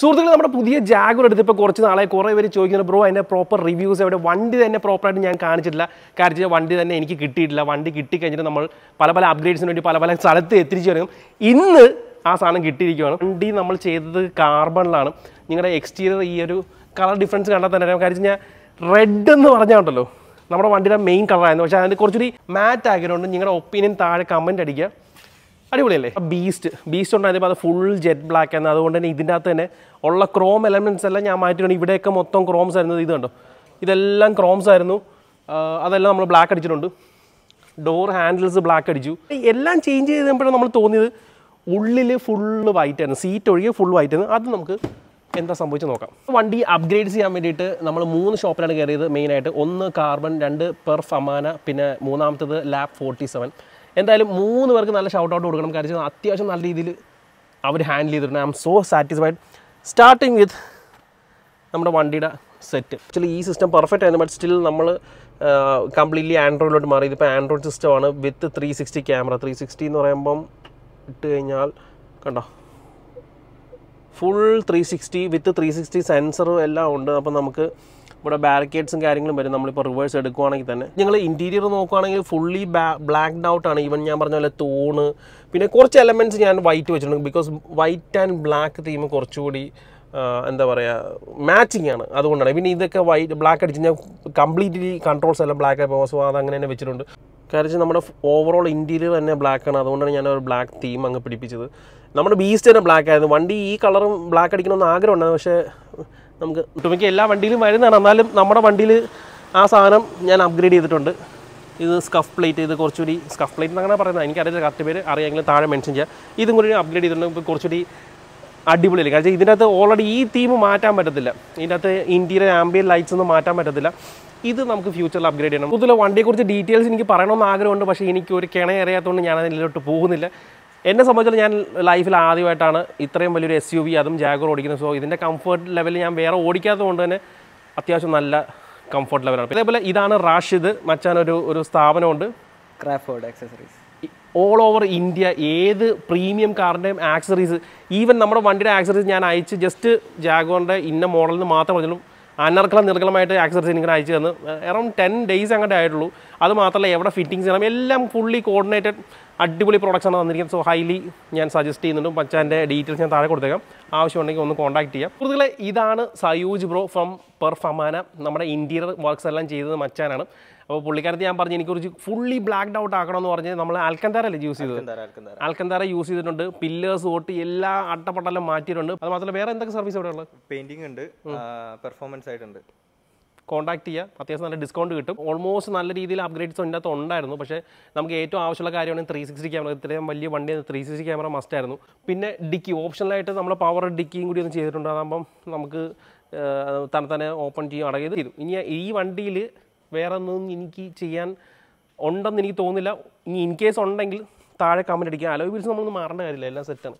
So, we have a Jaguar. Bro, I have proper reviews. I have one day. I have proper I have one day. Beast is full jet black and all the chrome elements are chromes. This is black. Door handles are black. All changes are full white. Seat is full white. That's what we do. One day upgrades, we have 3 shops. One carbon, two Perfamana, and three lap 47. And I will shout out to I am so satisfied. Starting with number one data set. Actually, this system is perfect, but still, we are completely Android. Android system with 360 camera. 360 full 360 with 360 sensor. But the barricades and carrying them, but we reverse it. The interior is fully blacked out, and even the tone. Some elements are white because white and black theme are matching. That's why this white black completely controls black. The overall interior is black, and that's black theme. The beast is black, and this color is black. We have upgraded this scuff plate. This is a scuff plate. I have a life in SUV, and Jaguar, so I have comfort level. This is Rashid, Crawford accessories. All over India, any premium car name accessories. Even our one day accessories, I just Jaguar model. Around 10 days ago, that's fittings fully coordinated production, so highly suggest details contact. This is Saiyooj Bro from Perfamana. Our interior works fully blacked out. Alcantara use pillars, service painting and performance side. Contact here, discount almost upgrades on the 360 camera, 360 camera must optional power open. Where are you going? In case you are going to comment, I will not comment.